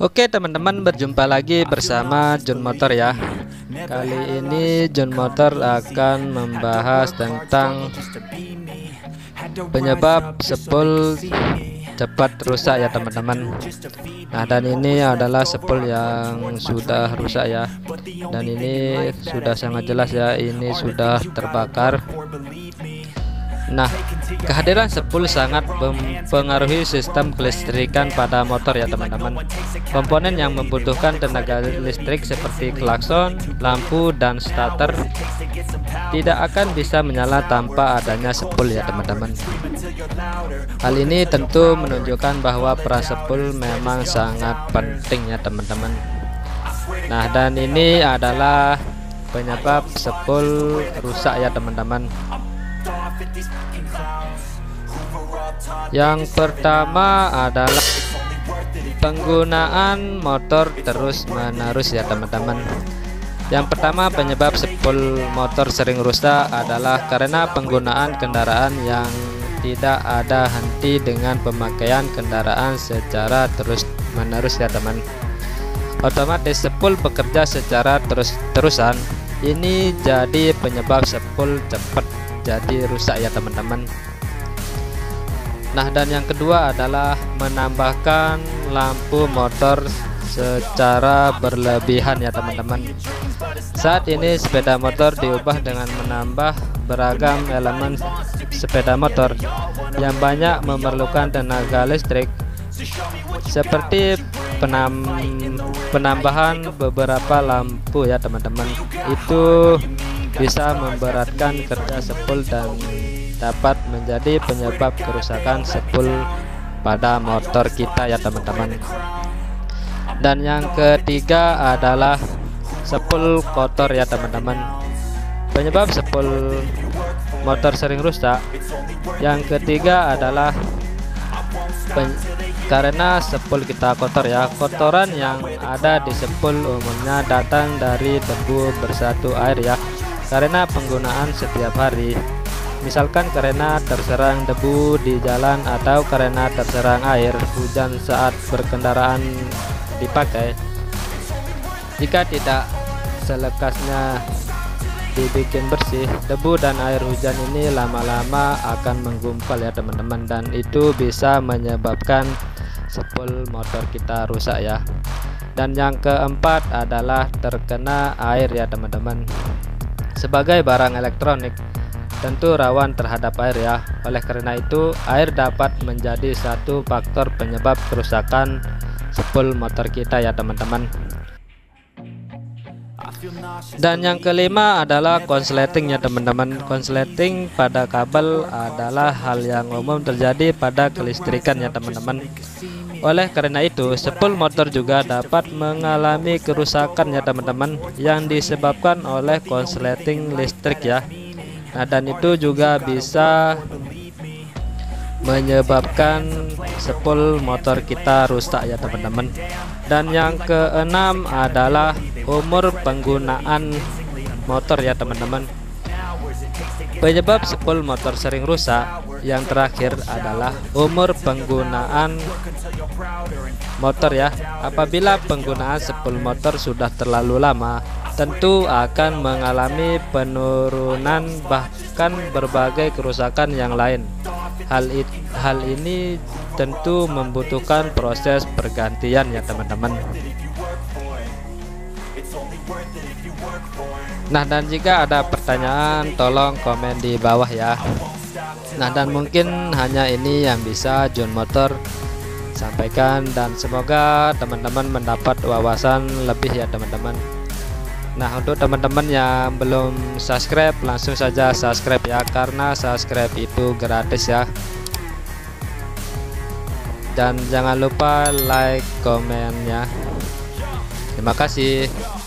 Oke teman-teman, berjumpa lagi bersama Jun Motor ya. Kali ini Jun Motor akan membahas tentang penyebab spool cepat rusak ya teman-teman. Nah, dan ini adalah spool yang sudah rusak ya. Dan ini sudah sangat jelas ya, ini sudah terbakar. Nah, kehadiran spool sangat mempengaruhi sistem kelistrikan pada motor ya teman-teman. Komponen yang membutuhkan tenaga listrik seperti klakson, lampu, dan starter tidak akan bisa menyala tanpa adanya spool ya teman-teman. Hal ini tentu menunjukkan bahwa peran spool memang sangat penting ya teman-teman. Nah, dan ini adalah penyebab spool rusak ya teman-teman. Yang pertama adalah penggunaan motor terus-menerus ya teman-teman. Yang pertama penyebab spool motor sering rusak adalah karena penggunaan kendaraan yang tidak ada henti dengan pemakaian kendaraan secara terus-menerus ya teman. Otomatis spool bekerja secara terus-terusan. Ini jadi penyebab spool cepat jadi rusak ya teman-teman. Nah, dan yang kedua adalah menambahkan lampu motor secara berlebihan ya teman-teman. Saat ini sepeda motor diubah dengan menambah beragam elemen sepeda motor yang banyak memerlukan tenaga listrik, seperti penambahan beberapa lampu ya teman-teman. Itu bisa memberatkan kerja spool dan dapat menjadi penyebab kerusakan spool pada motor kita ya teman-teman. Dan yang ketiga adalah spool kotor ya teman-teman. Penyebab spool motor sering rusak yang ketiga adalah karena spool kita kotor ya. Kotoran yang ada di spool umumnya datang dari debu bersatu air ya, karena penggunaan setiap hari, misalkan karena terserang debu di jalan atau karena terserang air hujan saat berkendaraan dipakai. Jika tidak selekasnya dibikin bersih, debu dan air hujan ini lama-lama akan menggumpal ya teman-teman, dan itu bisa menyebabkan spool motor kita rusak ya. Dan yang keempat adalah terkena air ya teman-teman. Sebagai barang elektronik, tentu rawan terhadap air ya. Oleh karena itu, air dapat menjadi satu faktor penyebab kerusakan spool motor kita ya teman-teman. Dan yang kelima adalah konsleting ya teman-teman. Konsleting pada kabel adalah hal yang umum terjadi pada kelistrikan ya teman-teman. Oleh karena itu, spool motor juga dapat mengalami kerusakan ya teman-teman, yang disebabkan oleh konsleting listrik ya. Nah, dan itu juga bisa menyebabkan spool motor kita rusak ya teman-teman. Dan yang keenam adalah umur penggunaan motor ya teman-teman. Penyebab spool motor sering rusak yang terakhir adalah umur penggunaan motor ya. Apabila penggunaan spool motor sudah terlalu lama, tentu akan mengalami penurunan bahkan berbagai kerusakan yang lain. Hal ini tentu membutuhkan proses pergantian ya teman-teman. Nah, dan jika ada pertanyaan tolong komen di bawah ya. Nah, dan mungkin hanya ini yang bisa John Motor sampaikan, dan semoga teman-teman mendapat wawasan lebih ya teman-teman. Nah, untuk teman-teman yang belum subscribe, langsung saja subscribe ya, karena subscribe itu gratis ya. Dan jangan lupa like, komen ya. Terima kasih.